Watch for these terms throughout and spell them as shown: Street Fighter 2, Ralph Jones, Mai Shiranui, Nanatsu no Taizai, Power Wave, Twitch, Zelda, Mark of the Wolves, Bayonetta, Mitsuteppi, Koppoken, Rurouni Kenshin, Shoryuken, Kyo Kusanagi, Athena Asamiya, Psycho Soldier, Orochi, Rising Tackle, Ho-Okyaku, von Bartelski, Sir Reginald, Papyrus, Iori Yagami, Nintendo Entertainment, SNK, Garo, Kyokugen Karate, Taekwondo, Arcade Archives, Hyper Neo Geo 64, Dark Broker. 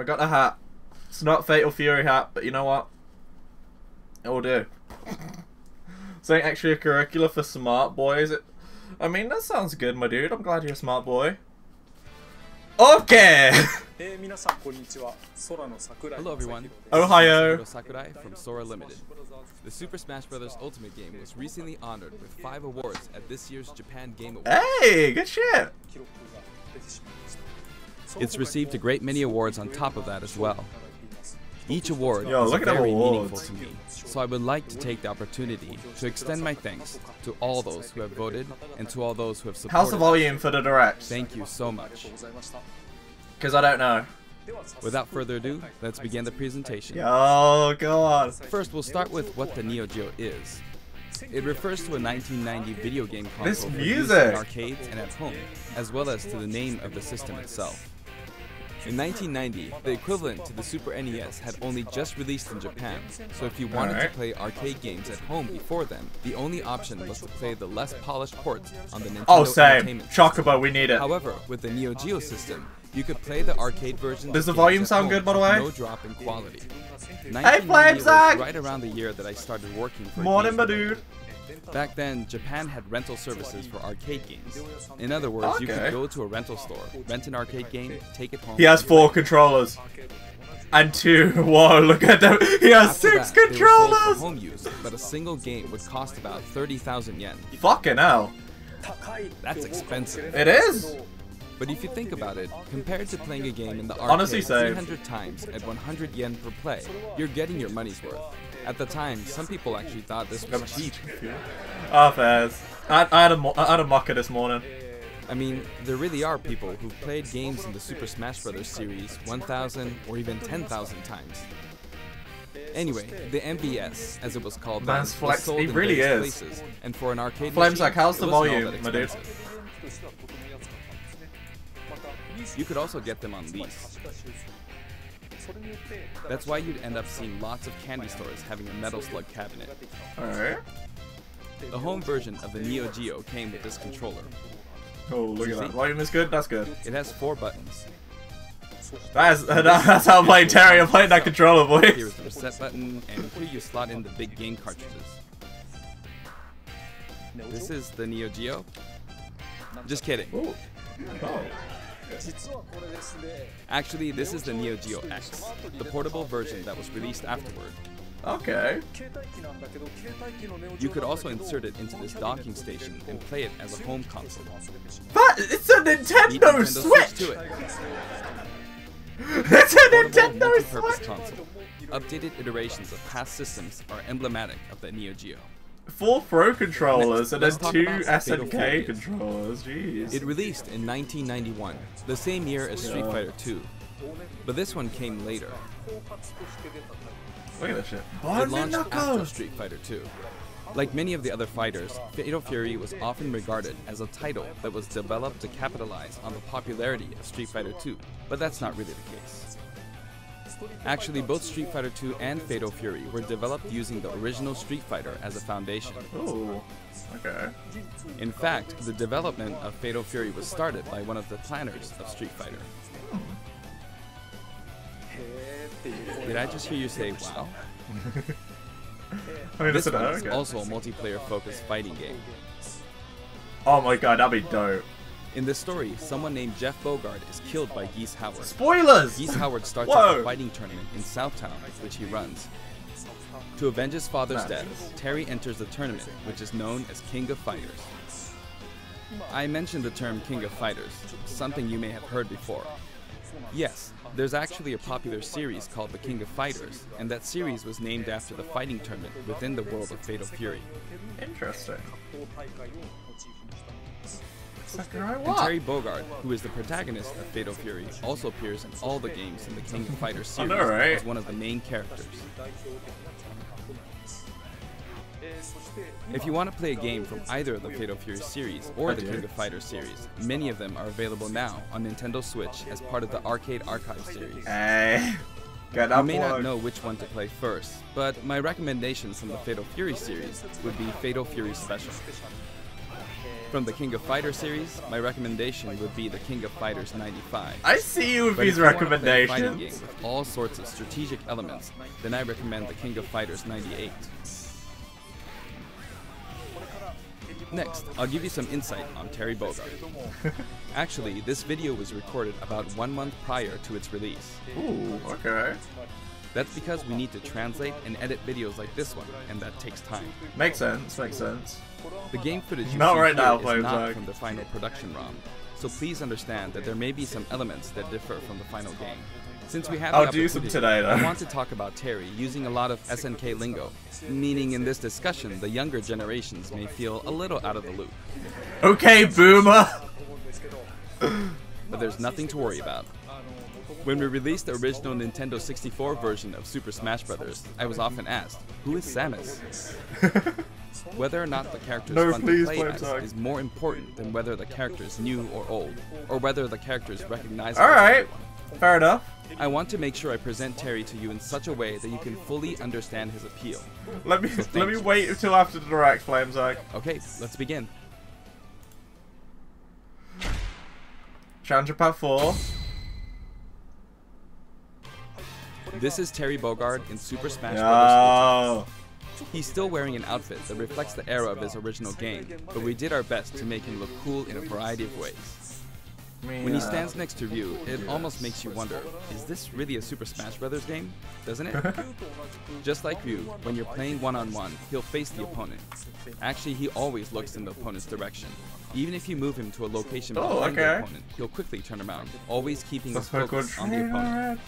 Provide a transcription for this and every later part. I got a hat. It's not Fatal Fury hat, but you know what? It will do. Something extracurricular for smart boys. I mean, that sounds good, my dude. I'm glad you're a smart boy. Okay! Hello, everyone. Ohio! Sakurai from Sora Limited. The Super Smash Brothers Ultimate game was recently honored with 5 awards at this year's Japan Game Awards. Hey, good shit! It's received a great many awards on top of that as well. Each award is very meaningful to me, so I would like to take the opportunity to extend my thanks to all those who have voted and to all those who have supported. How's the volume for the direct? Thank you so much. Because I don't know. Without further ado, let's begin the presentation. Oh god. First, we'll start with what the Neo Geo is. It refers to a 1990 video game console produced in arcades and at home, as well as to the name of the system itself. In 1990, the equivalent to the Super NES had only just released in Japan, so if you wanted to play arcade games at home before then, the only option was to play the less polished ports on the Nintendo Entertainment system. Chocobo, we need it. However, with the Neo Geo system, you could play the arcade version. Does the volume sound good, by the way? No drop in quality. Hey, Flames! Right around the year that I started working for. Morning, my dude. Back then, Japan had rental services for arcade games. In other words, you could go to a rental store, rent an arcade game, take it home. He has 4 controllers. And 2. Whoa, look at them. He has 6 controllers! They were sold for home use, but a single game would cost about 30,000 yen. Fucking hell. That's expensive. It is? But if you think about it, compared to playing a game in the arcade 300 times at 100 yen per play, you're getting your money's worth. At the time, some people actually thought this was cheap. Ah, fairs. I had a mocker this morning. I mean, there really are people who've played games in the Super Smash Brothers series 1,000 or even 10,000 times. Anyway, the MBS, as it was called, was sold in various places, and for an arcade machine, it wasn't all that expensive. You could also get them on lease. That's why you'd end up seeing lots of candy stores having a Metal Slug cabinet. Alright. The home version of the Neo Geo came with this controller. Oh, look at that. Volume is good? That's good. It has 4 buttons. That's how I'm playing Terry. I'm playing that controller, boys. Here's the reset button, and here you slot in the big game cartridges. This is the Neo Geo. Just kidding. Ooh. Oh. Actually, this is the Neo Geo X, the portable version that was released afterward. Okay. You could also insert it into this docking station and play it as a home console. But it's a Nintendo Switch! To it. It's a Nintendo Switch! Console. Updated iterations of past systems are emblematic of the Neo Geo. 4 Pro controllers and there's 2 SNK controllers, jeez. It released in 1991, the same year as Street Fighter 2, but this one came later. Look at that shit. It launched after Street Fighter 2. Like many of the other fighters, Fatal Fury was often regarded as a title that was developed to capitalize on the popularity of Street Fighter 2, but that's not really the case. Actually, both Street Fighter 2 and Fatal Fury were developed using the original Street Fighter as a foundation. Ooh, okay. In fact, the development of Fatal Fury was started by one of the planners of Street Fighter. Did I just hear you say, wow? I mean, this one is also a multiplayer-focused fighting game. Oh my god, that'd be dope. In this story, someone named Jeff Bogard is killed by Geese Howard. Spoilers! Geese Howard starts a fighting tournament in South Town, which he runs. To avenge his father's death, Terry enters the tournament, which is known as King of Fighters. I mentioned the term King of Fighters, something you may have heard before. Yes, there's actually a popular series called The King of Fighters, and that series was named after the fighting tournament within the world of Fatal Fury. Interesting. And Terry Bogard, who is the protagonist of Fatal Fury, also appears in all the games in the King of Fighters series as one of the main characters. If you want to play a game from either of the Fatal Fury series or the King of Fighters series, many of them are available now on Nintendo Switch as part of the Arcade Archives series. You may not know which one to play first, but my recommendations from the Fatal Fury series would be Fatal Fury Special. From the King of Fighters series, my recommendation would be the King of Fighters 95. I see you with these recommendations. Fighting game with all sorts of strategic elements, then I recommend the King of Fighters 98. Next, I'll give you some insight on Terry Bogard. Actually, this video was recorded about 1 month prior to its release. Ooh, okay. That's because we need to translate and edit videos like this one, and that takes time. Makes sense, makes sense. The game footage not right now is not from the final production ROM, so please understand that there may be some elements that differ from the final game. Since we have I'll do some today, though. I want to talk about Terry using a lot of SNK lingo, meaning in this discussion the younger generations may feel a little out of the loop. Okay, boomer! But there's nothing to worry about. When we released the original Nintendo 64 version of Super Smash Brothers, I was often asked, who is Samus? Whether or not the character is fun to play as is more important than whether the character is new or old, or whether the character is recognizable. Alright, fair enough. I want to make sure I present Terry to you in such a way that you can fully understand his appeal. Let me wait until after the direct, Flamezak. Okay, let's begin. Challenger Path 4. This is Terry Bogard in Super Smash Brothers Ultimate. He's still wearing an outfit that reflects the era of his original game, but we did our best to make him look cool in a variety of ways. When he stands next to Ryu, it almost makes you wonder, is this really a Super Smash Brothers game? Doesn't it? Just like Ryu, when you're playing one-on-one, he'll face the opponent. Actually, he always looks in the opponent's direction. Even if you move him to a location behind the opponent, he'll quickly turn around, always keeping his focus on the opponent.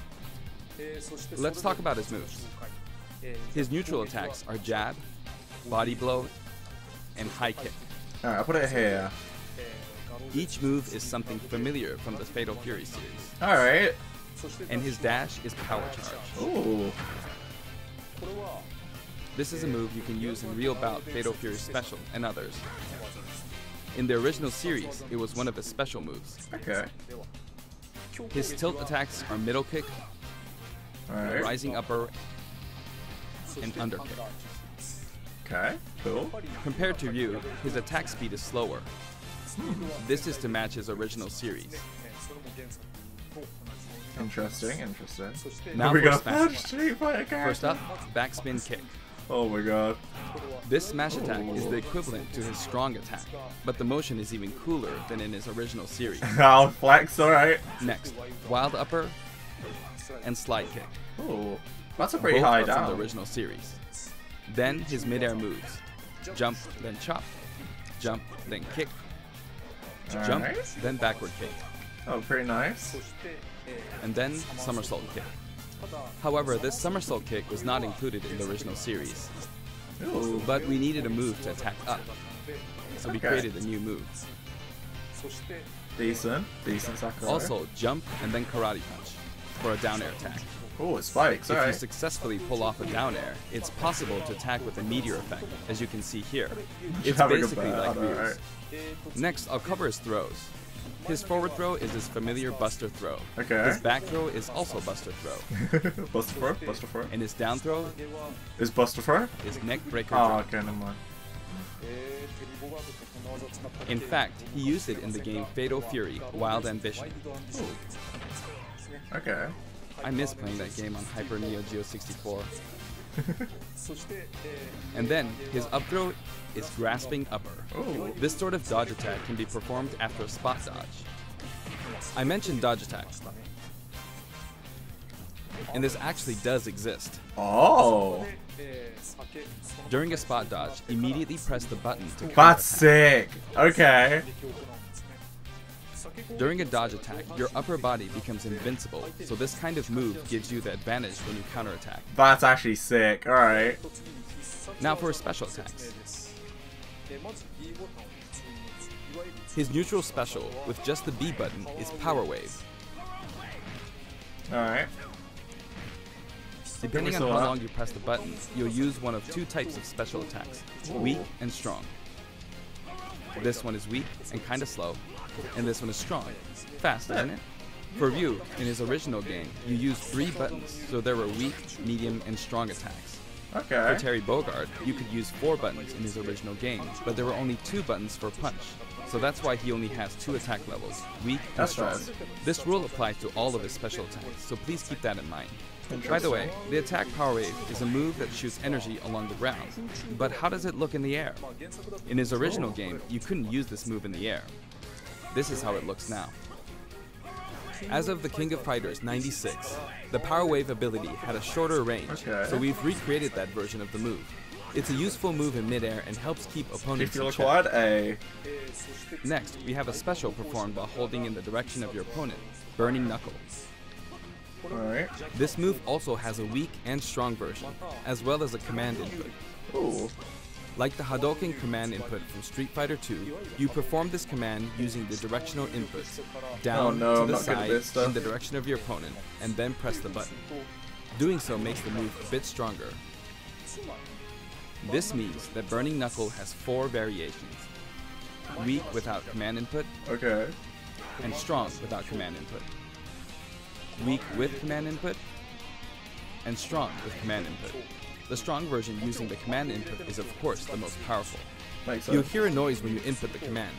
Let's talk about his moves. His neutral attacks are jab, body blow, and high kick. Alright, I'll put it here. Each move is something familiar from the Fatal Fury series. Alright. And his dash is power charge. Ooh. This is a move you can use in Real Bout Fatal Fury Special and others. In the original series, it was one of his special moves. Okay. His tilt attacks are middle kick, rising upper, and underkick. Okay, cool. Compared to Ryu, his attack speed is slower. This is to match his original series. Interesting, interesting. Now we got first up, backspin kick. Oh my god. This smash attack is the equivalent to his strong attack, but the motion is even cooler than in his original series. Oh, flex, alright. Next, wild upper and slide kick. Oh. That's a pretty high down from the original series. Then his midair moves: jump, then chop, jump, then kick, jump, then backward kick. Oh, pretty nice. And then somersault kick. However, this somersault kick was not included in the original series. Ooh. But we needed a move to attack up, so we created a new move. Decent, decent. Sakurai. Also, jump and then karate punch for a down air attack. Oh, it spikes. If you successfully pull off a down air, it's possible to attack with a meteor effect, as you can see here. It's basically like Ryu's. Next, I'll cover his throws. His forward throw is his familiar Buster throw. Okay. His back throw is also Buster throw. Buster throw? Buster throw? And his down throw is Buster throw? Is neck breaker throw. Oh, okay, never mind. In fact, he used it in the game Fatal Fury, Wild Ambition. Ooh. Okay. I miss playing that game on Hyper Neo Geo 64. And then, his up throw is grasping upper. Ooh. This sort of dodge attack can be performed after a spot dodge. I mentioned dodge attack, and this actually does exist. Oh! During a spot dodge, immediately press the button to counter. That's sick! Okay. During a dodge attack, your upper body becomes invincible, so this kind of move gives you the advantage when you counterattack. That's actually sick, alright. Now for his special attacks. His neutral special, with just the B button, is Power Wave. Alright. Depending on how long you press the button, you'll use one of two types of special attacks, weak and strong. This one is weak and kinda slow, and this one is strong. Fast, isn't it? For Ryu, in his original game, you used 3 buttons, so there were weak, medium, and strong attacks. Okay. For Terry Bogard, you could use 4 buttons in his original games, but there were only 2 buttons for punch. So that's why he only has 2 attack levels, weak and strong. This rule applies to all of his special attacks, so please keep that in mind. By the way, the attack Power Wave is a move that shoots energy along the ground, but how does it look in the air? In his original game, you couldn't use this move in the air. This is how it looks now. As of the King of Fighters 96, the Power Wave ability had a shorter range, so we've recreated that version of the move. It's a useful move in midair and helps keep opponents in check. Next, we have a special performed while holding in the direction of your opponent, Burning Knuckles. Alright. This move also has a weak and strong version, as well as a command input. Ooh. Like the Hadouken command input from Street Fighter 2, you perform this command using the directional inputs, down to the side in the direction of your opponent, and then press the button. Doing so makes the move a bit stronger. This means that Burning Knuckle has 4 variations. Weak without command input, and strong without command input. Weak with command input, and strong with command input. The strong version using the command input is of course the most powerful. You'll hear a noise when you input the command.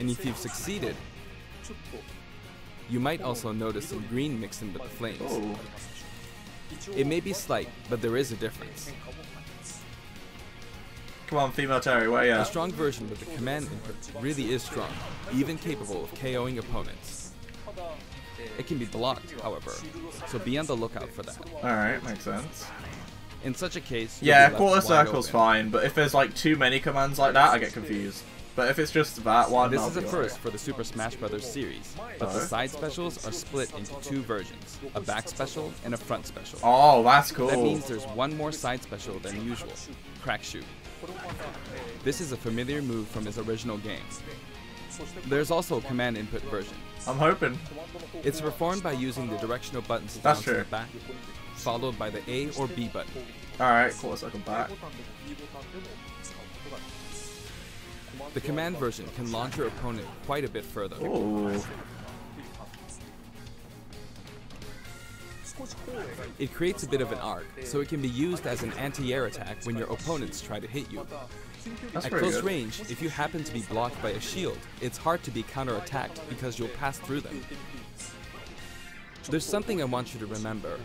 And if you've succeeded, you might also notice some green mixed in with the flames. It may be slight, but there is a difference. Come on, female Terry, where are you? The strong version with the command input really is strong, even capable of KOing opponents. It can be blocked, however, so be on the lookout for that. Alright, makes sense. In such a case, yeah, quarter circle's fine, but if there's like too many commands like that, I get confused. But if it's just that one, this is a first for the Super Smash Brothers series, but the side specials are split into 2 versions, a back special and a front special. Oh, that's cool. That means there's one more side special than usual, Crack Shoot. This is a familiar move from his original game. There's also a command input version. I'm hoping. It's performed by using the directional buttons down to the back, followed by the A or B button. Alright, cool, so I can back. The command version can launch your opponent quite a bit further. Ooh. It creates a bit of an arc, so it can be used as an anti-air attack when your opponents try to hit you. At close range, if you happen to be blocked by a shield, it's hard to be counter-attacked because you'll pass through them. There's something I want you to remember.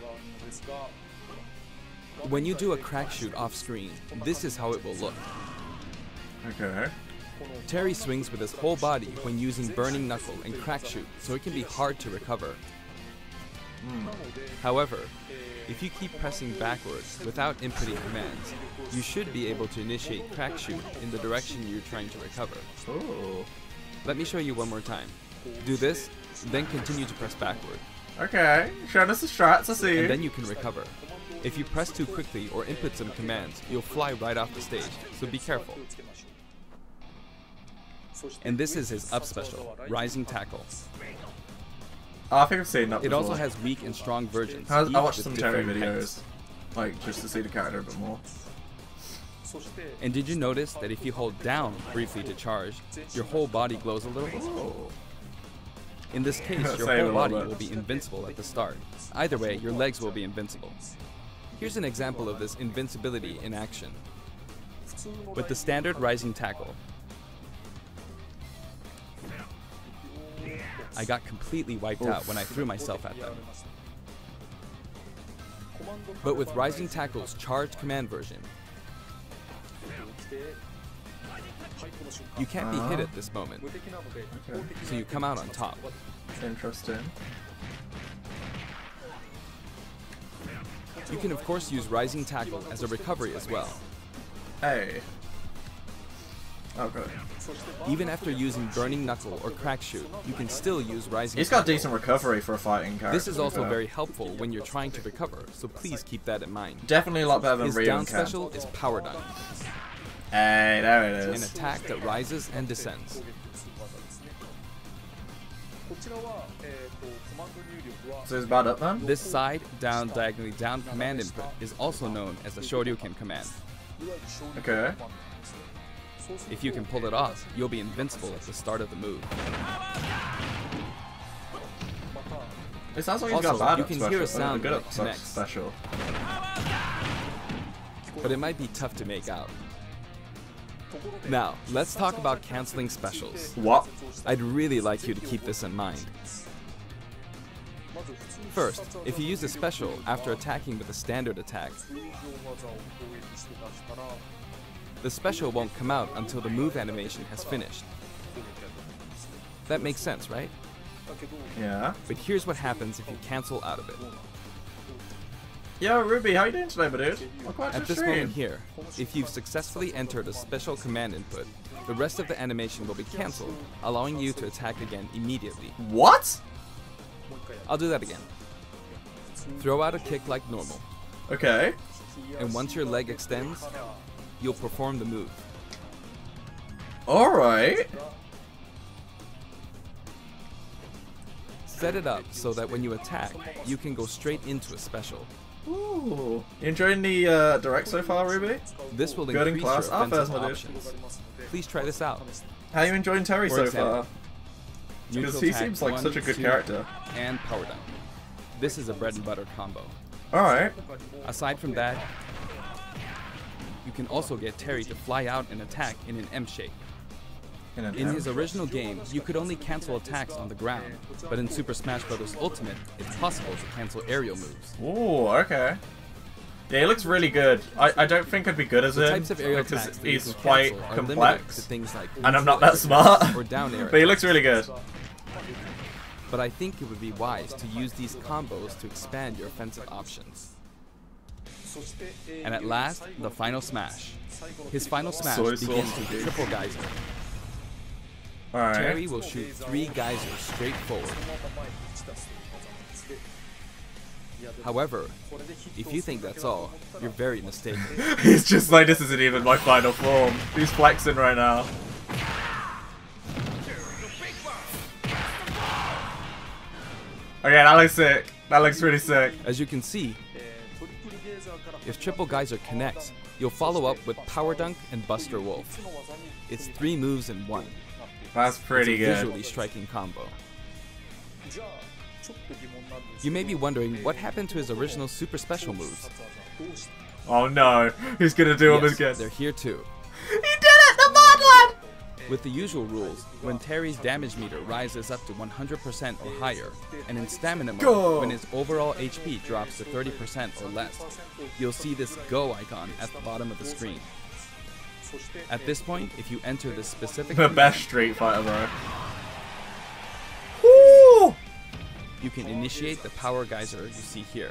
When you do a crack shoot off-screen, this is how it will look. Okay. Terry swings with his whole body when using Burning Knuckle and Crack Shoot, so it can be hard to recover. However, if you keep pressing backwards without inputting commands, you should be able to initiate Crack Shoot in the direction you're trying to recover. Ooh. Let me show you one more time. Do this, then continue to press backward. Okay, showing us the strats, I see. And then you can recover. If you press too quickly or input some commands, you'll fly right off the stage, so be careful. And this is his up special, Rising Tackle. Oh, I think I've seen that before. It also has weak and strong versions. I watched some Terry videos, like just to see the character a bit more. And did you notice that if you hold down briefly to charge, your whole body glows a little? In this case, your whole body will be invincible at the start. Either way, your legs will be invincible. Here's an example of this invincibility in action. With the standard Rising Tackle, I got completely wiped out when I threw myself at them. But with Rising Tackle's charge command version, you can't be hit at this moment, so you come out on top. Interesting. You can of course use Rising Tackle as a recovery as well. Hey. Okay. Even after using Burning Knuckle or Crack Shoot, you can still use Rising Tackle. He's got decent recovery for a fighting character. This is also very helpful when you're trying to recover, so please keep that in mind. Definitely a lot better than Ryu. His down special is Power Dunk. Hey, there it is. An attack that rises and descends. So it's about up, man? This side, down, diagonally down command input is also known as the Shoryuken command. Okay. If you can pull it off, you'll be invincible at the start of the move. It sounds like also, he's got bad you can special. Hear a sound good that connects. Special. But it might be tough to make out. Now, let's talk about canceling specials. What? I'd really like you to keep this in mind. First, if you use a special after attacking with a standard attack, the special won't come out until the move animation has finished. That makes sense, right? Yeah. But here's what happens if you cancel out of it. Yo, Ruby, how you doing today, my dude? At this moment here, if you've successfully entered a special command input, the rest of the animation will be cancelled, allowing you to attack again immediately. What? I'll do that again. Throw out a kick like normal. Okay. And once your leg extends, you'll perform the move. Alright. Set it up so that when you attack, you can go straight into a special. Ooh. You enjoying the direct so far, Ruby? This will increase your offensive options. Please try this out. How are you enjoying Terry so far? Because he seems like such a good character. And Power Dunk. This is a bread and butter combo. Alright. Aside from that, you can also get Terry to fly out and attack in an M shape. In his original game, you could only cancel attacks on the ground, but in Super Smash Brothers Ultimate, it's possible to cancel aerial moves. Ooh, okay. Yeah, he looks really good. I don't think I'd be good as him because he's quite complex, like and I'm not that smart. Or down air but he looks really good. But I think it would be wise to use these combos to expand your offensive options. And at last, the final smash. His final smash begins with the Triple Geyser. Right. Terry will shoot 3 geysers straight forward. However, if you think that's all, you're very mistaken. He's just like, this isn't even my final form. He's flexing right now. Okay, that looks sick. That looks really sick. As you can see, if Triple Geyser connects, you'll follow up with Power Dunk and Buster Wolf. It's 3 moves in one. That's pretty good. It's a visually striking combo. You may be wondering what happened to his original super special moves. Oh no, he's gonna do them again. They're here too. He did it, the mod one! With the usual rules, when Terry's damage meter rises up to 100% or higher, and in stamina mode, when his overall HP drops to 30% or less, you'll see this go icon at the bottom of the screen. At this point, if you enter this specific the best Street Fighter, bro. Woo! You can initiate the Power Geyser you see here.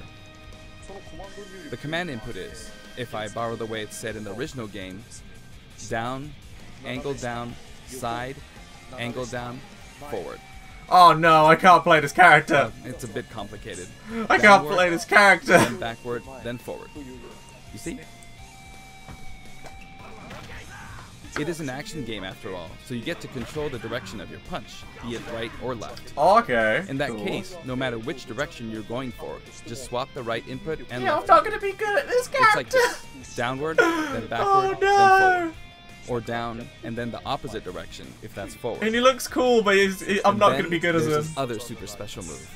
The command input is, if I borrow the way it's said in the original game, down, side, angle down, forward. Oh no, I can't play this character. It's a bit complicated. I can't play this character. Then backward, then forward. You see? It is an action game after all, so you get to control the direction of your punch, be it right or left. Okay. In that case, no matter which direction you're going for, just swap the right input and left. I'm not gonna be good at this character. It's like this. Downward, then backward, then forward. Or down and then the opposite direction if that's forward. And he looks cool, but I'm not gonna be good as this other super special move.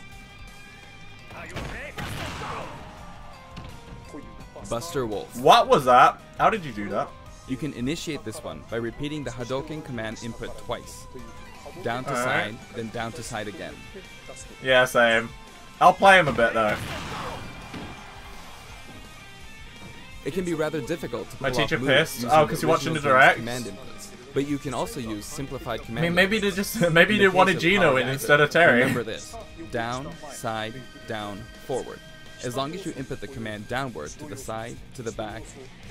Buster Wolf. What was that? How did you do that? You can initiate this one by repeating the Hadouken command input twice. Down to side, then down to side again. Yeah, same. I'll play him a bit though. It can be rather difficult to pull off moves. Oh, because you're watching the direct? But you can also use simplified commands. I mean, maybe they wanted Gino in instead of Terry. Remember this. Down, side, down, forward. As long as you input the command downward, to the side, to the back,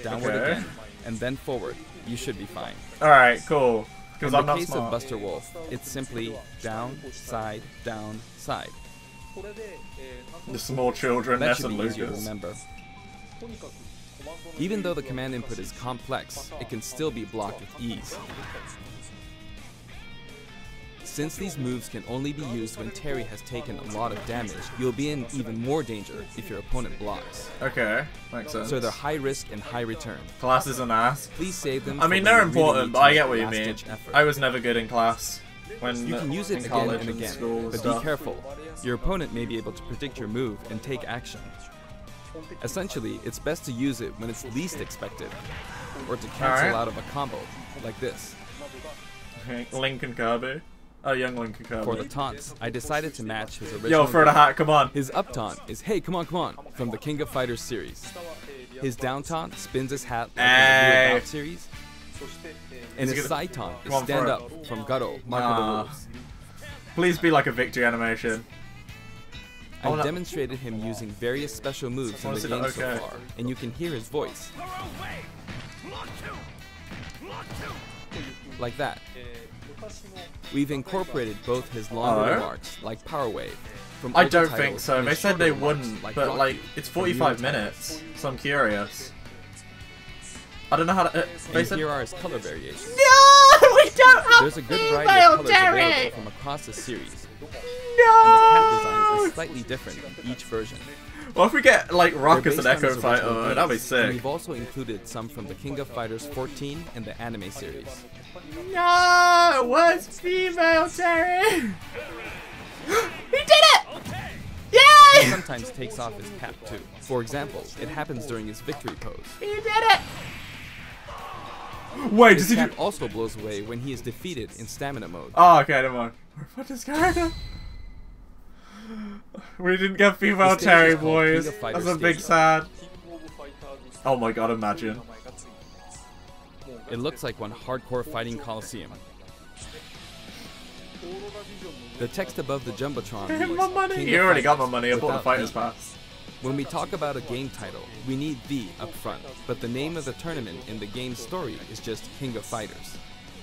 downward again, and then forward, you should be fine. Alright, cool. Because I'm not smart. In the case of Buster Wolf, it's simply down, side, down, side. The small children, that's a Lucas. Even though the command input is complex, it can still be blocked with ease. Since these moves can only be used when Terry has taken a lot of damage, you'll be in even more danger if your opponent blocks. Okay, makes sense. So they're high risk and high return. Class is an ass. Please save them. I mean, they're important, but I get what you mean. I was never good in class. When you can use it again and again, but be careful. Your opponent may be able to predict your move and take action. Essentially, it's best to use it when it's least expected, or to cancel out of a combo, like this. Lincoln Kirby. Oh, young Lincoln Kirby. For the taunts, I decided to match his original Yo, for the hat, come on! His up taunt is, hey, come on, from the King of Fighters series. His down taunt spins his hat like the Blue Out series. And his side taunt is stand up from Garo, Mark of the Wolves. Please be like a victory animation. I demonstrated him using various special moves in the game so far, and you can hear his voice. Like that. We've incorporated both his longer remarks, like Power Wave. I don't think so. They said they wouldn't, but like, it's 45 minutes, so I'm curious. I don't know how to. Here are his color variations. No, we don't have. There's a good variety of colors available from across the series. No. And the cat designs are slightly different in each version. Well, if we get like Rock as an Echo Fighter, that'd be sick. And we've also included some from the King of Fighters 14 and the anime series. No, what's female Terry? He did it! Yay! He sometimes takes off his cap too. For example, it happens during his victory pose. He did it! Wait, his cap also blows away when he is defeated in stamina mode. Oh, okay, never mind. What is character? We didn't get female Terry, boys. That's a big sad. Oh my god, imagine. It looks like one hardcore fighting coliseum. The text above the Jumbotron reads, you already got my money, I bought the Fighter's Pass. When we talk about a game title, we need the up front, but the name of the tournament in the game's story is just King of Fighters.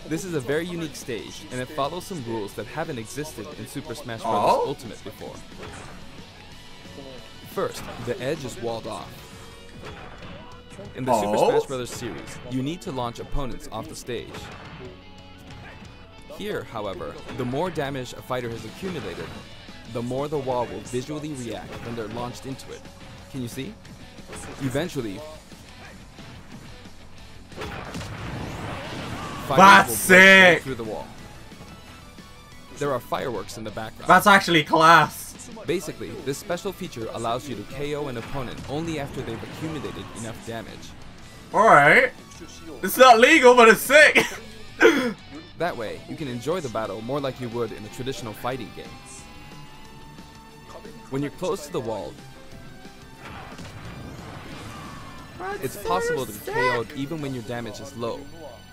This is a very unique stage, and it follows some rules that haven't existed in Super Smash Brothers Ultimate before. First, the edge is walled off. In the Super Smash Brothers series, you need to launch opponents off the stage. Here, however, the more damage a fighter has accumulated, the more the wall will visually react when they're launched into it. Can you see? Eventually, fighters will break through the wall. There are fireworks in the background. That's actually class! Basically, this special feature allows you to KO an opponent only after they've accumulated enough damage. Alright. It's not legal, but it's sick! That way, you can enjoy the battle more like you would in a traditional fighting game. When you're close to the wall, it's possible to be KO'd even when your damage is low.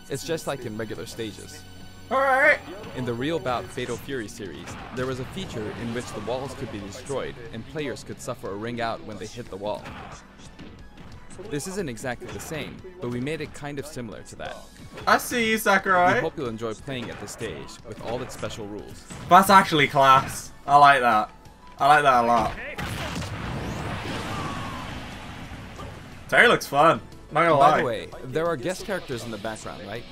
It's just like in regular stages. Alright! In the Real Bout Fatal Fury series, there was a feature in which the walls could be destroyed and players could suffer a ring out when they hit the wall. This isn't exactly the same, but we made it kind of similar to that. I see you, Sakurai! We hope you'll enjoy playing at this stage with all its special rules. That's actually class! I like that. I like that a lot. Terry looks fun. Not gonna lie. By the way, there are guest characters in the background, right?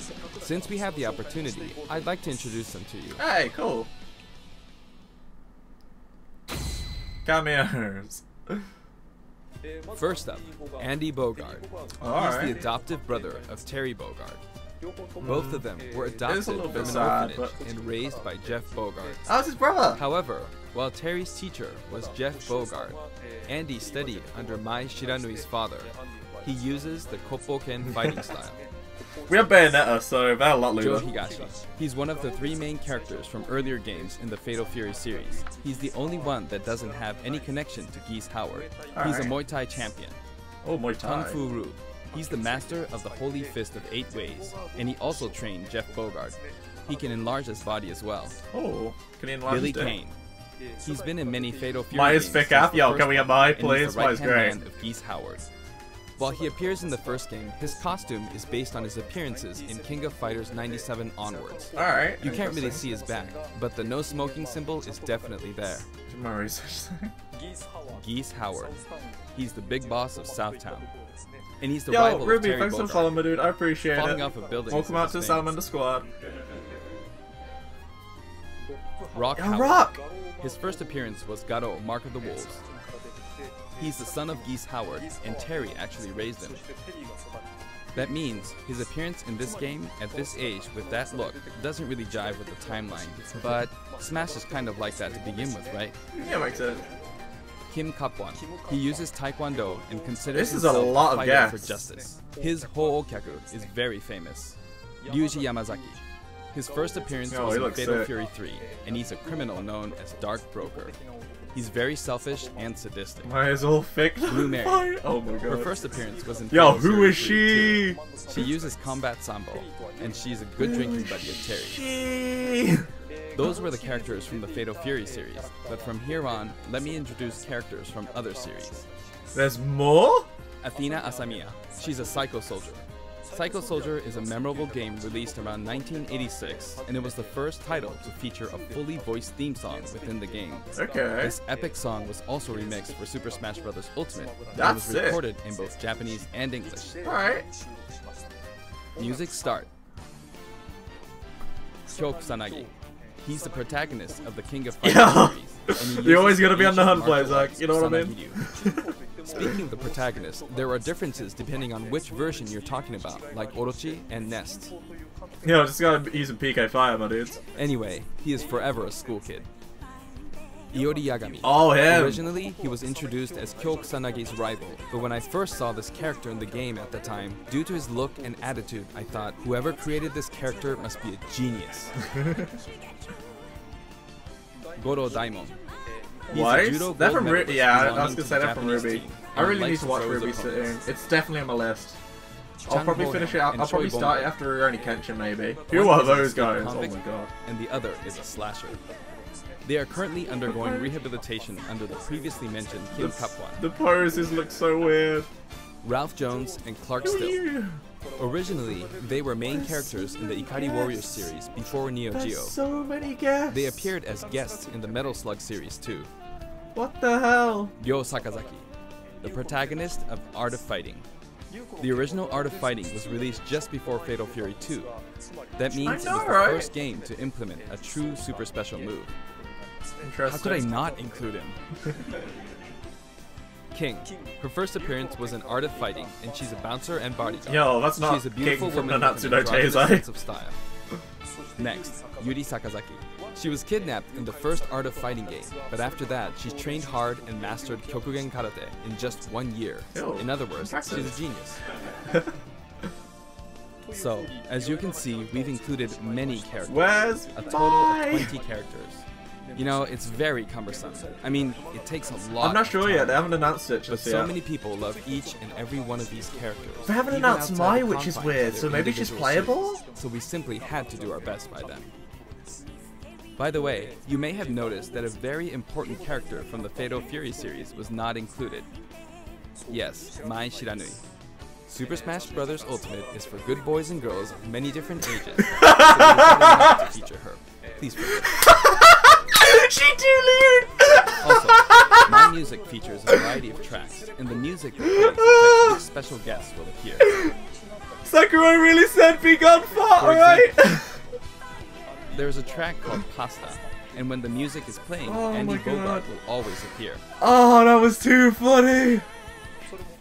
Since we have the opportunity, I'd like to introduce them to you. Hey, cool. Cameos. First up, Andy Bogard. He's the adoptive brother of Terry Bogard. Both of them were adopted from an orphanage and raised by Jeff Bogard. How's his brother? However, while Terry's teacher was Jeff Bogard, Andy studied under Mai Shiranui's father. He uses the Koppoken fighting style. We have Bayonetta, so they're a lot looser. Joe Higashi. He's one of the three main characters from earlier games in the Fatal Fury series. He's the only one that doesn't have any connection to Geese Howard. He's a Muay Thai champion. Oh, Muay Thai. Kung Fu Ru. He's the master of the Holy Fist of 8 Ways, and he also trained Jeff Bogard. He can enlarge his body as well. Oh, can he enlarge his dick? Billy Kane. He's been in many Fatal Fury games. Mai is thick. Yo, can we get Mai, please? Mai is great. Of Geese Howard. While he appears in the first game, his costume is based on his appearances in King of Fighters 97 onwards. Alright. You can't really see his back, but the no smoking symbol is definitely there. Geese Howard. He's the big boss of South Town. And he's the rival of Terry Bogard. Yo, Ruby, thanks for following me, dude. I appreciate it. Falling off a building. Welcome out to the Salamander Squad. Rock Howard. Rock! His first appearance was Garo, Mark of the Wolves. He's the son of Geese Howard, and Terry actually raised him. That means his appearance in this game at this age with that look doesn't really jive with the timeline, but Smash is kind of like that to begin with, right? Yeah, like that. Kim Kapwan. He uses Taekwondo and considers himself a fighter for justice. His Ho-Okyaku is very famous. Ryuji Yamazaki. His first appearance was in Fatal Fury 3, and he's a criminal known as Dark Broker. He's very selfish and sadistic. My eyes all thick. Blue Mary. Oh my god. Her first appearance was in Fatal Fury 3 too. She uses combat sambo, and she's a good drinking buddy with Terry. Those were the characters from the Fatal Fury series, but from here on, let me introduce characters from other series. There's more? Athena Asamiya. She's a Psycho Soldier. Psycho Soldier is a memorable game released around 1986, and it was the first title to feature a fully voiced theme song within the game. Okay. This epic song was also remixed for Super Smash Brothers Ultimate, and was recorded in both Japanese and English. Alright. Music start. Kyo Kusanagi. He's the protagonist of the King of Fighters series. You're always gonna be on the hunt, Zach. You know what I mean? Speaking of the protagonist, there are differences depending on which version you're talking about, like Orochi and Nest. Yo, just gotta use a PK fire, my dudes. Anyway, he is forever a school kid. Iori Yagami. Oh, him! Originally, he was introduced as Kyo Kusanagi's rival, but when I first saw this character in the game at the time, due to his look and attitude, I thought, whoever created this character must be a genius. Goro Daimon. That from Ruby? Yeah, I was gonna say that from Ruby. I really need to watch Ruby soon. It's definitely on my list. I'll probably finish it out. I'll probably start it after Rurouni Kenshin, maybe. Who are those guys? Oh my god. And the other is a slasher. They are currently undergoing rehabilitation under the previously mentioned Kim Kapwan. The poses look so weird. Ralph Jones and Clark Still. Originally, they were main characters in the Ikari Warriors series before Neo Geo. So many guests! They appeared as guests in the Metal Slug series too. What the hell? Ryo Sakazaki, the protagonist of Art of Fighting. The original Art of Fighting was released just before Fatal Fury 2. That means it was the first game to implement a true super special move. How could I not include him? King. Her first appearance was in Art of Fighting, and she's a bouncer and bodyguard. Yo, that's not a beautiful King from Nanatsu no Taizai. Next, Yuri Sakazaki. She was kidnapped in the first Art of Fighting game, but after that, she's trained hard and mastered Kyokugen Karate in just 1 year. In other words, she's a genius. So, as you can see, we've included many characters. A total of 20 characters. You know, it's very cumbersome. I mean, it takes a lot. I'm not sure yet. They haven't announced it. But so many people love each and every one of these characters. They haven't announced Mai, which is weird. So maybe she's playable. So we simply had to do our best by them. By the way, you may have noticed that a very important character from the Fatal Fury series was not included. Yes, Mai Shiranui. Super Smash Brothers Ultimate is for good boys and girls of many different ages. So we have to feature her. Please forgive me. Also, my music features a variety of tracks, and the music special guests will appear. Sakurai really said be gone far, alright? There's a track called Pasta, and when the music is playing, Andy Bogard will always appear. Oh, that was too funny!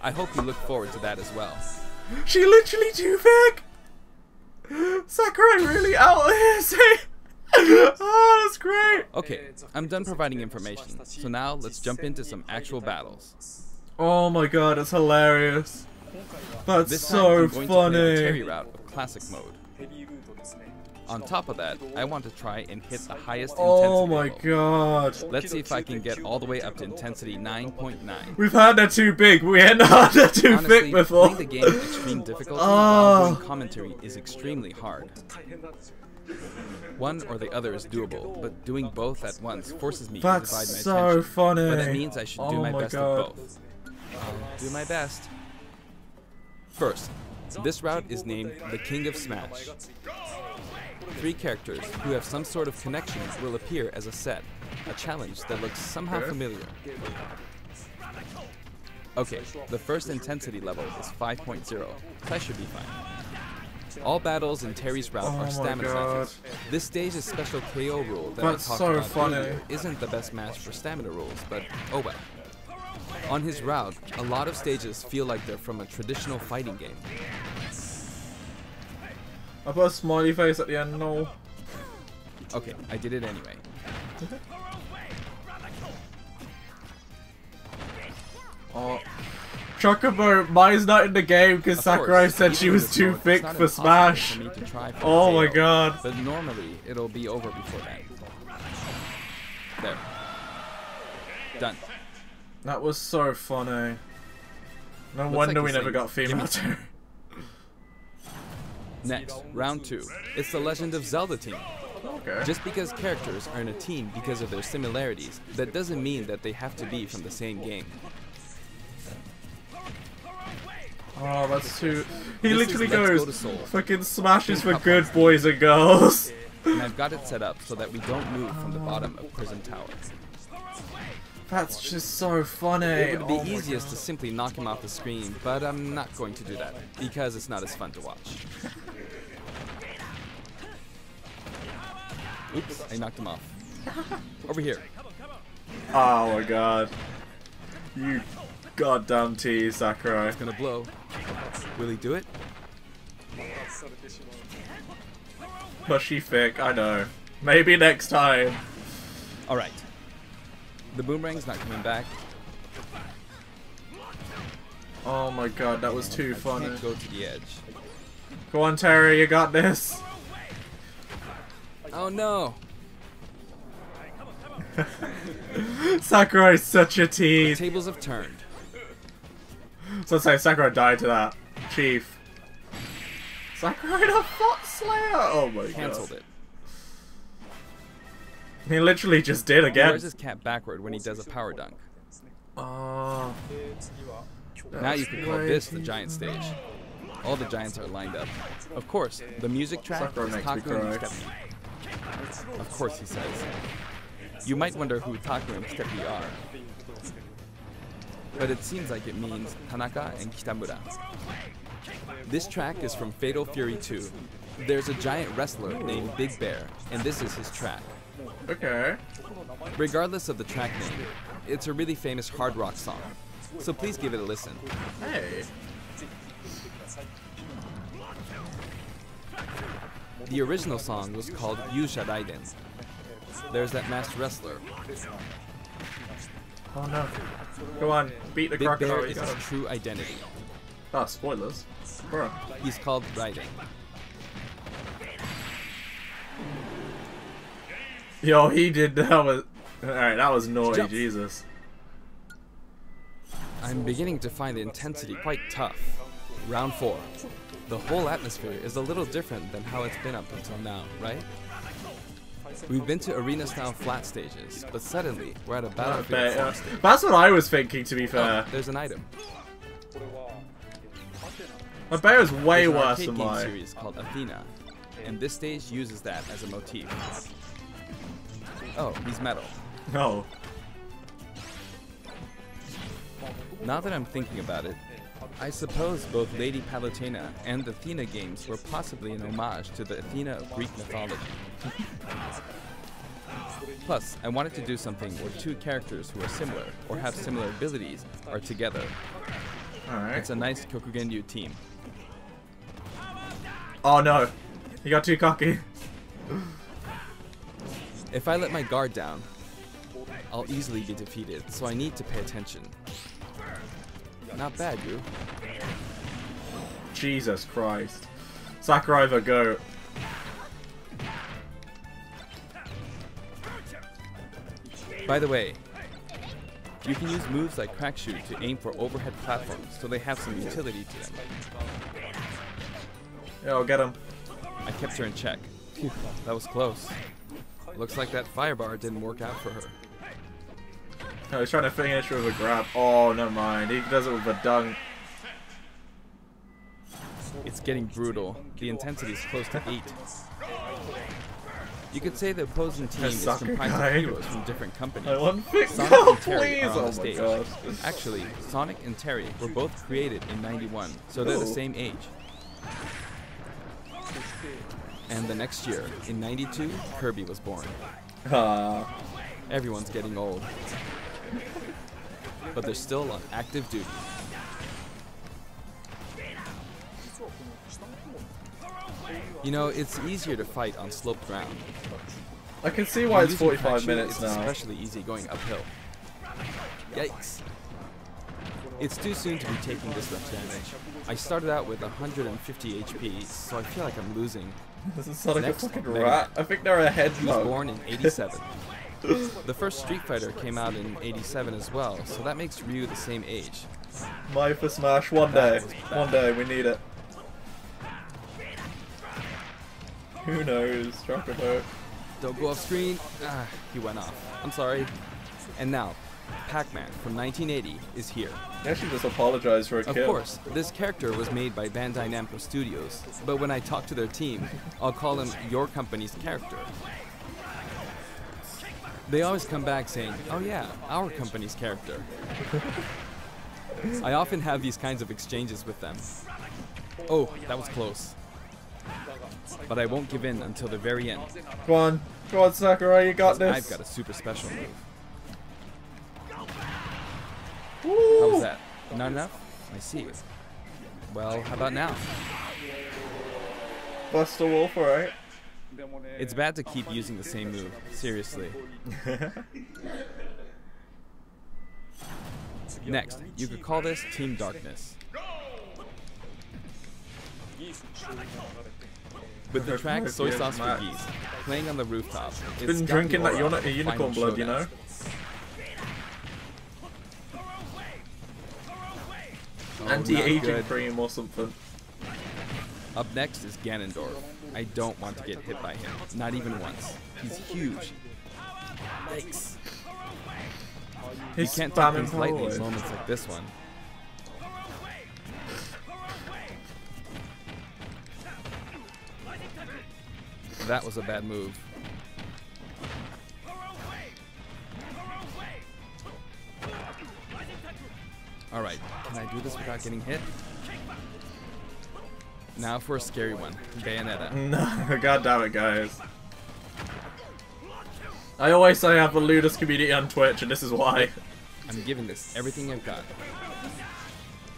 I hope you look forward to that as well. She literally too big! Sakurai really out here saying... Oh, that's great! Okay, I'm done providing information, so now let's jump into some actual battles. Oh my god, that's hilarious! That's so funny! This time I'm going to play the Terry route of classic mode. On top of that, I want to try and hit the highest intensity. Oh my god! Let's see if I can get all the way up to intensity 9.9. We've heard they're too big, we hadn't heard they're too thick before! Playing the game in extreme difficulty while doing commentary is extremely hard. One or the other is doable, but doing both at once forces me to divide my attention. That's so funny! But that means I should do my best at both. I'll do my best. First, this route is named the King of Smash. Three characters who have some sort of connection will appear as a set, a challenge that looks somehow familiar. Okay, the first intensity level is 5.0, so I should be fine. All battles in Terry's route are stamina cycles. This stage is special KO rule that I talked about earlier isn't the best match for stamina rules, but oh well. On his route, a lot of stages feel like they're from a traditional fighting game. I put a smiley face at the end, no. Okay, I did it anyway. Oh. Chocobo, Mai's not in the game because Sakurai said she was too thick for Smash. Oh my god. But normally, it'll be over before that. There. Done. That was so funny. No wonder we never got female Terry. Next, round 2. It's the Legend of Zelda team. Okay. Just because characters are in a team because of their similarities, that doesn't mean that they have to be from the same game. Oh, that's too... He literally goes, fucking smashes for good boys and girls. And I've got it set up so that we don't move from the bottom of Prison Tower. That's just so funny. It would be easiest to simply knock him off the screen, but I'm not going to do that, because it's not as fun to watch. Oops, I knocked him off. Over here. Oh my god. You goddamn tease, Sakurai. It's gonna blow. Will he do it? Pushy thick, I know. Maybe next time. Alright. The boomerang's not coming back. Oh my god, that was too funny. Go to the edge. Go on, Terry, you got this. Oh no! Sakurai's such a tease. The tables have turned. So let's say Sakurai died to that. Chief. Sakurai the Bot Slayer! Oh my god. Cancelled it. He literally just did again. He wears his cap backward when he does a power dunk. Oh. Now you can call this the giant stage. All the giants are lined up. Of course, the music track is Taku and Mitsuteppi. Of course, he says. You might wonder who Taku and Mitsuteppi are. But it seems like it means Tanaka and Kitamura. This track is from Fatal Fury 2. There's a giant wrestler named Big Bear, and this is his track. Okay. Regardless of the track name, it's a really famous hard rock song, so please give it a listen. Hey. The original song was called Yusha Raiden. There's that masked wrestler. Oh no. Go on, beat the crocodile. Big Bear is his true identity. Ah, spoilers. Bro. He's called Raiden. Yo, he did that with... Alright, that was naughty, jump. Jesus. I'm beginning to find the intensity quite tough. Round 4. The whole atmosphere is a little different than how it's been up until now, right? We've been to arena-style flat stages, but suddenly we're at a battlefield stage. That's what I was thinking, to be fair. Oh, there's an item. My bear is way worse than mine. There's an arcade game series called Athena, and this stage uses that as a motif. Oh, he's metal. No. Now that I'm thinking about it, I suppose both Lady Palutena and Athena games were possibly an homage to the Athena of Greek mythology. Plus, I wanted to do something where two characters who are similar or have similar abilities are together. Alright. It's a nice Kyokugenryu team. Oh no, he got too cocky. If I let my guard down, I'll easily be defeated, so I need to pay attention. Not bad, you. Jesus Christ. Sakurai the goat. By the way, you can use moves like Crack Shoot to aim for overhead platforms, so they have some utility to them. Yo, get him. I kept her in check. Phew, that was close. Looks like that fire bar didn't work out for her. No, he's trying to finish with a grab. Oh, never mind. He does it with a dunk. It's getting brutal. The intensity is close to 8. You could say the opposing team is comprised of heroes from different companies. I want Sonic and Terry are on the stage. Actually, Sonic and Terry were both created in 91, so they're the same age. And the next year, in 92, Kirby was born. Everyone's getting old. But they're still on active duty. You know, it's easier to fight on sloped ground. I can see why it's 45 minutes now. It's especially easy going uphill. Yikes. It's too soon to be taking this much damage. I started out with 150 HP, so I feel like I'm losing. This is sort of like a fucking rat. I think they're ahead now. I was born in 87. The first Street Fighter came out in 87 as well, so that makes Ryu the same age. My for Smash, one day. One day, we need it. Who knows? Drop a hook. Don't go off screen. Ah, he went off. I'm sorry. And now, Pac-Man from 1980 is here. He actually just apologized for a kid. Of course, this character was made by Bandai Namco Studios, but when I talk to their team, I'll call him your company's character. They always come back saying, oh yeah, our company's character. I often have these kinds of exchanges with them. Oh, that was close. But I won't give in until the very end. Go on. Go on, Sakurai, you got this. I've got a super special move. Ooh. How was that? Not enough? I see. Well, how about now? Buster Wolf, alright. It's bad to keep using the same move. Seriously. Next, you could call this Team Darkness. With the track Soy Sauce for Geese, playing on the rooftop. It's been drinking that unicorn blood, you know? Oh, anti-aging cream or something. Up next is Ganondorf. I don't want to get hit by him, not even once. He's huge. Yikes. You can't tap him lightly in moments like this one. That was a bad move. Alright, can I do this without getting hit? Now for a scary one, Bayonetta. No, god damn it, guys. I always say I have the ludest community on Twitch, and this is why. I'm giving this everything I've got.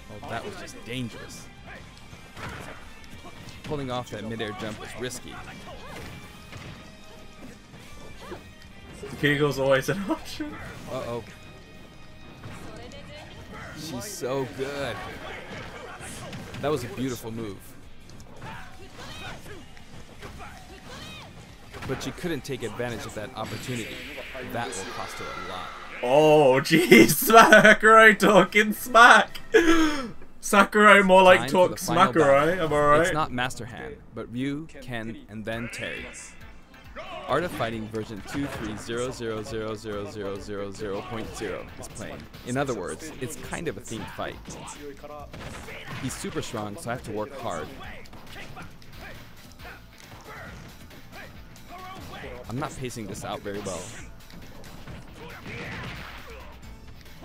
Oh, that was just dangerous. Pulling off that midair jump was risky. The Kegel's always an option. Uh-oh. She's so good. That was a beautiful move. But she couldn't take advantage of that opportunity. That will cost her a lot. Oh, jeez. Sakurai talking smack. Sakurai more like talk smackerai. Am I right? It's not Master Hand, but Ryu, Ken, and then Terry. Art of Fighting version 230000000.0 is playing. In other words, it's kind of a themed fight. He's super strong, so I have to work hard. I'm not pacing this out very well.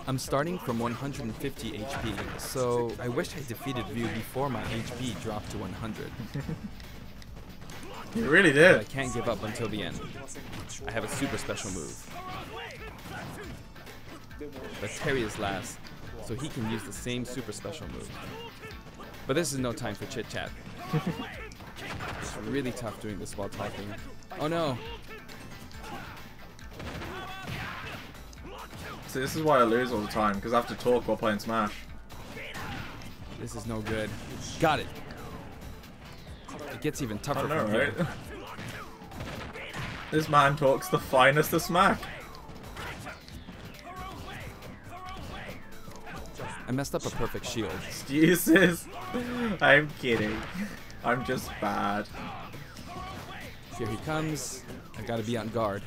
I'm starting from 150 HP, so I wish I defeated Ryu before my HP dropped to 100. You really did. But I can't give up until the end. I have a super special move. But Terry is last, so he can use the same super special move. But this is no time for chit chat. It's really tough doing this while talking. Oh no! See, this is why I lose all the time, because I have to talk while playing Smash. This is no good. Got it! It gets even tougher from here. Right? This man talks the finest of smack. I messed up a perfect shield. Excuses. I'm kidding. I'm just bad. Here he comes. I gotta be on guard.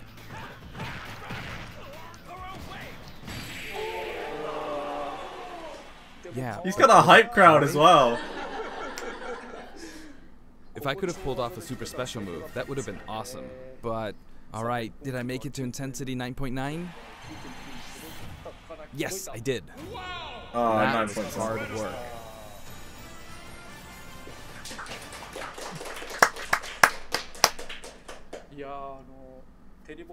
Yeah. He's got a hype crowd as well. If I could have pulled off a super special move, that would have been awesome. But, alright, did I make it to intensity 9.9? Yes, I did. Oh, that was hard work.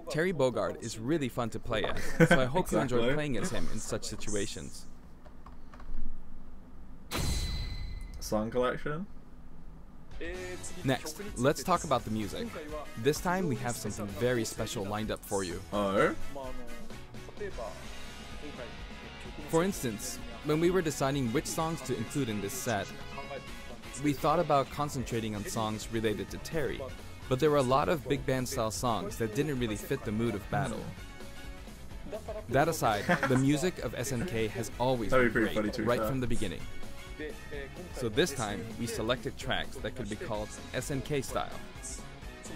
Terry Bogard is really fun to play as, so I hope you enjoy playing as him in such situations. Song collection? Next, let's talk about the music. This time we have something very special lined up for you. For instance, when we were deciding which songs to include in this set, we thought about concentrating on songs related to Terry, but there were a lot of big band style songs that didn't really fit the mood of battle. That aside, the music of SNK has always been great, right from the beginning. So this time, we selected tracks that could be called SNK style.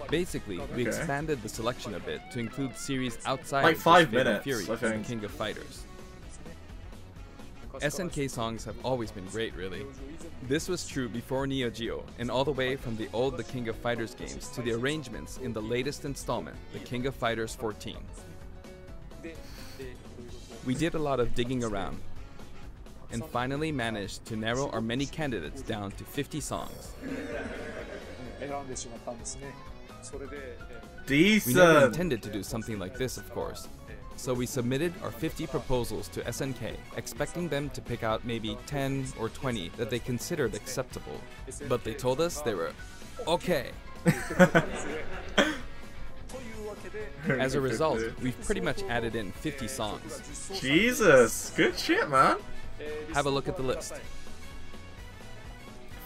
Basically, we expanded the selection a bit to include series outside like 5 minutes, Fatal Fury and King of Fighters. SNK songs have always been great, really. This was true before Neo Geo, and all the way from the old The King of Fighters games to the arrangements in the latest installment, The King of Fighters 14. We did a lot of digging around, and finally managed to narrow our many candidates down to 50 songs. We never intended to do something like this, of course, so we submitted our 50 proposals to SNK, expecting them to pick out maybe 10 or 20 that they considered acceptable, but they told us they were okay. As a result, we've pretty much added in 50 songs. Jesus, good shit, man. Have a look at the list.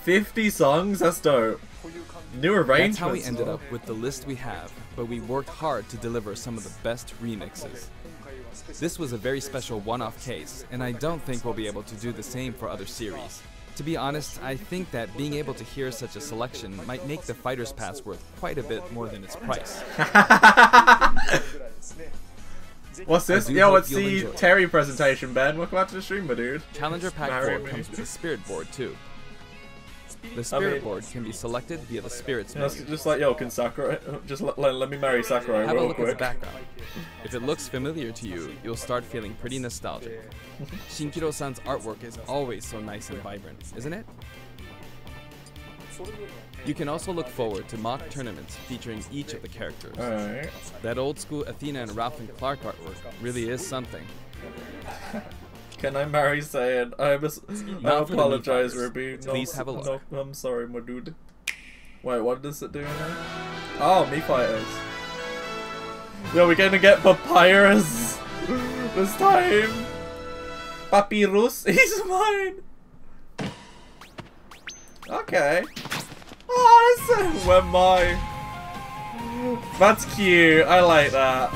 50 songs? That's dope. New arrangements. That's how we ended up with the list we have, but we worked hard to deliver some of the best remixes. This was a very special one-off case, and I don't think we'll be able to do the same for other series. To be honest, I think that being able to hear such a selection might make the Fighter's Pass worth quite a bit more than its price. What's this? Yo, what's the Terry presentation, Ben? Welcome out to the stream, my dude. Challenger Pack 4 comes with a Spirit Board, too. The Spirit Board can be selected via the Spirits menu. Just like, yo, can Sakurai... Just let me marry Sakurai real quick. Have a look at the background. If it looks familiar to you, you'll start feeling pretty nostalgic. Shinkiro-san's artwork is always so nice and vibrant, isn't it? You can also look forward to mock tournaments featuring each of the characters. Alright. That old-school Athena and Ralph and Clark artwork really is something. Can I marry Sayed? I apologize, Ruby. No, please have a look. No, I'm sorry, my dude. Wait, what does it do now? Oh, Mii Fighters. Yo, we're gonna get Papyrus this time. Papyrus, he's mine. Okay. Oh, that's so... Where am I? That's cute. I like that.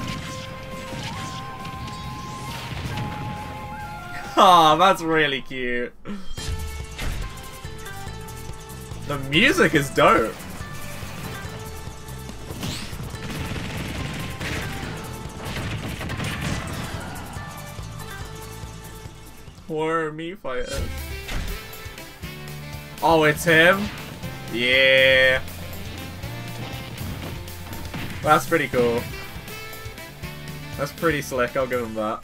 Oh, that's really cute. The music is dope. Poor Mii Fighters. Oh, it's him? Yeah. That's pretty cool. That's pretty slick, I'll give him that.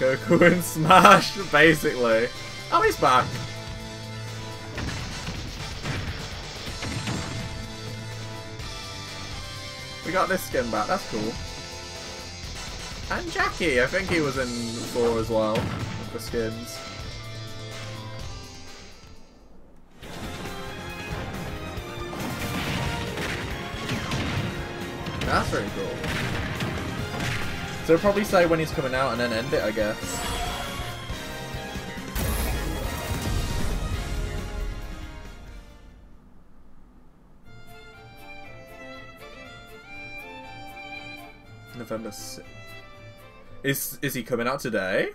Goku and Smash, basically. Oh, he's back. We got this skin back, that's cool. And Jackie, I think he was in 4 as well, with the skins. That's pretty cool. So he'll probably say when he's coming out and then end it, I guess. November 6th. Is he coming out today?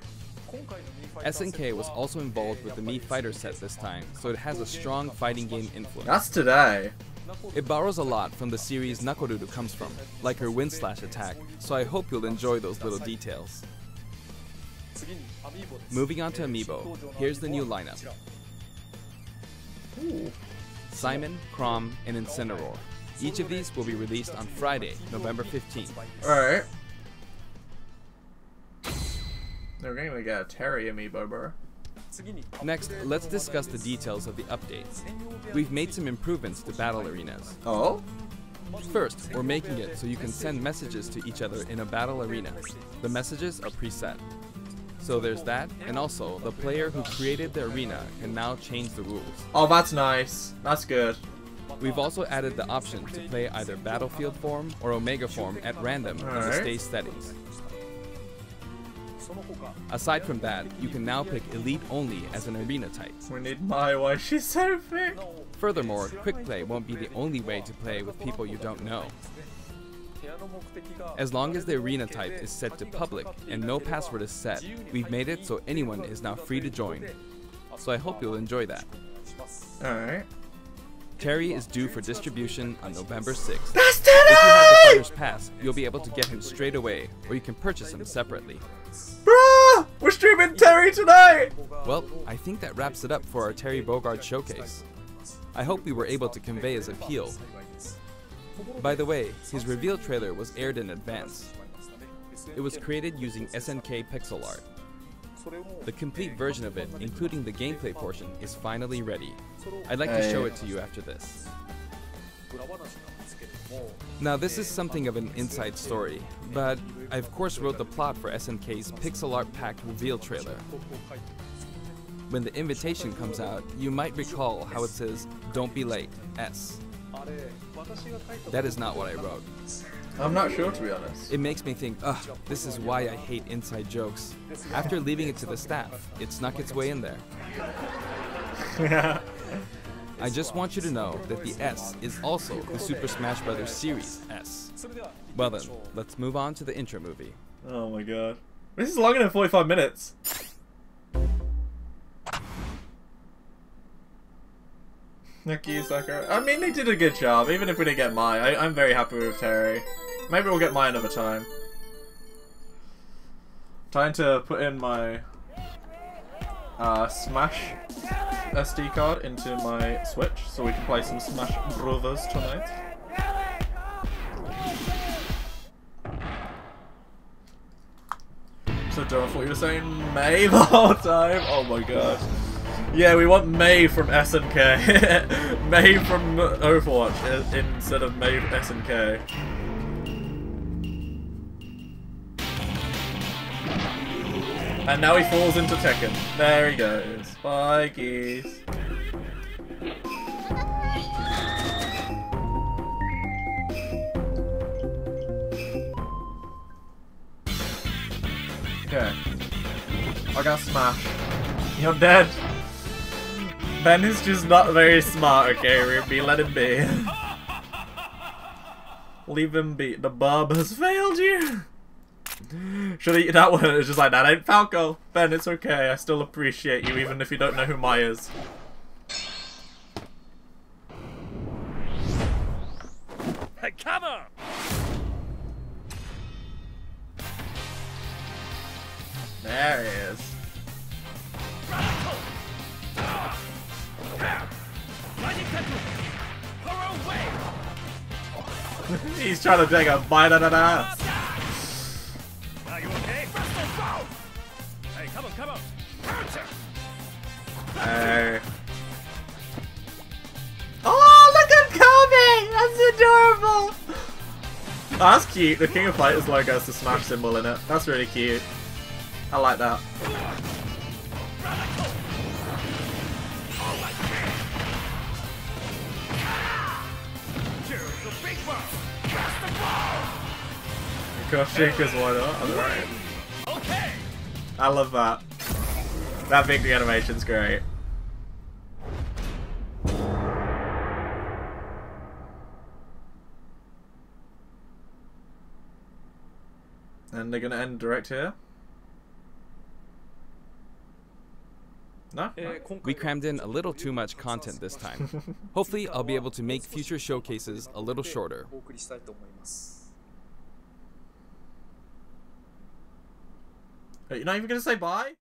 SNK was also involved with the Mii Fighter set this time, so it has a strong fighting game influence. That's today! It borrows a lot from the series Nakoruru comes from, like her wind slash attack, so I hope you'll enjoy those little details. Moving on to Amiibo, here's the new lineup. Simon, Crom, and Incineroar. Each of these will be released on Friday, November 15th. Alright. They're going to get a Terry Amiibo, bro. Next, let's discuss the details of the update. We've made some improvements to battle arenas. Oh? First, we're making it so you can send messages to each other in a battle arena. The messages are preset. So there's that, and also, the player who created the arena can now change the rules. Oh, that's nice. That's good. We've also added the option to play either Battlefield form or Omega form at random in the stage settings. Aside from that, you can now pick Elite only as an arena type. We need Mai, why she's so big? Furthermore, Quick Play won't be the only way to play with people you don't know. As long as the arena type is set to public and no password is set, we've made it so anyone is now free to join. So I hope you'll enjoy that. Alright. Terry is due for distribution on November 6th. That's today! If you have the Fighter's Pass, you'll be able to get him straight away, or you can purchase him separately. Bruh! We're streaming Terry tonight! Well, I think that wraps it up for our Terry Bogard showcase. I hope we were able to convey his appeal. By the way, his reveal trailer was aired in advance. It was created using SNK pixel art. The complete version of it, including the gameplay portion, is finally ready. I'd like to show it to you after this. Now, this is something of an inside story, but I of course wrote the plot for SNK's pixel art packed reveal trailer. When the invitation comes out, you might recall how it says, "Don't be late, S." That is not what I wrote. I'm not sure, to be honest. It makes me think, ugh, this is why I hate inside jokes. After leaving it to the staff, it snuck its way in there. I just want you to know that the S is also the Super Smash Brothers series S. Well then, let's move on to the intro movie. Oh my god. This is longer than 45 minutes. Nikki, Sakurai. I mean, they did a good job, even if we didn't get Mai. I'm very happy with Terry. Maybe we'll get Mai another time. Time to put in my Smash SD card into my Switch so we can play some Smash Brothers tonight. So dumb, I thought you were saying May the whole time. Oh my god. Yeah, we want May from SNK. May from Overwatch instead of May from SNK. And now he falls into Tekken. There he goes. Bye, Geese. Okay. I got smashed. You're dead. Ben is just not very smart, okay, Ruby, let him be. Leave him be. The Bob has failed you! Should he, that one is just like, that ain't Falco. Ben, it's okay, I still appreciate you even if you don't know who Mai is. Hey, cover! There he is. He's trying to take a bite out of that. Are you okay? Hey, come on, come on. Hey. Oh, look at Kobe! That's adorable! Oh, that's cute. The King of Fighters logo has the smash symbol in it. That's really cute. I like that. Gosh, Shakers, why not? Alright. Okay. I love that. That victory animation's great. And they're gonna end direct here. No? We crammed in a little too much content this time. Hopefully, I'll be able to make future showcases a little shorter. You're not even gonna say bye?